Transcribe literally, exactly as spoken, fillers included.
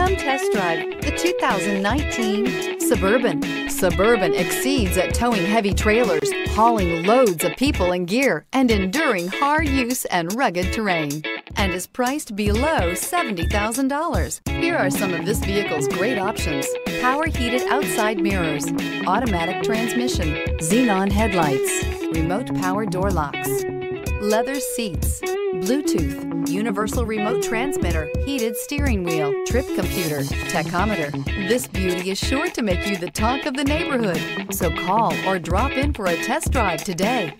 Come test drive the two thousand nineteen Suburban. Suburban exceeds at towing heavy trailers, hauling loads of people and gear, and enduring hard use and rugged terrain, and is priced below seventy thousand dollars. Here are some of this vehicle's great options: power heated outside mirrors, automatic transmission, xenon headlights, remote power door locks, leather seats, Bluetooth, universal remote transmitter, heated steering wheel, trip computer, tachometer. This beauty is sure to make you the talk of the neighborhood. So call or drop in for a test drive today.